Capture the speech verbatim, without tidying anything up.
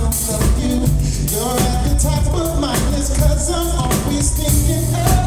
I'm so you. You're at the top of my list, 'cause I'm always thinking of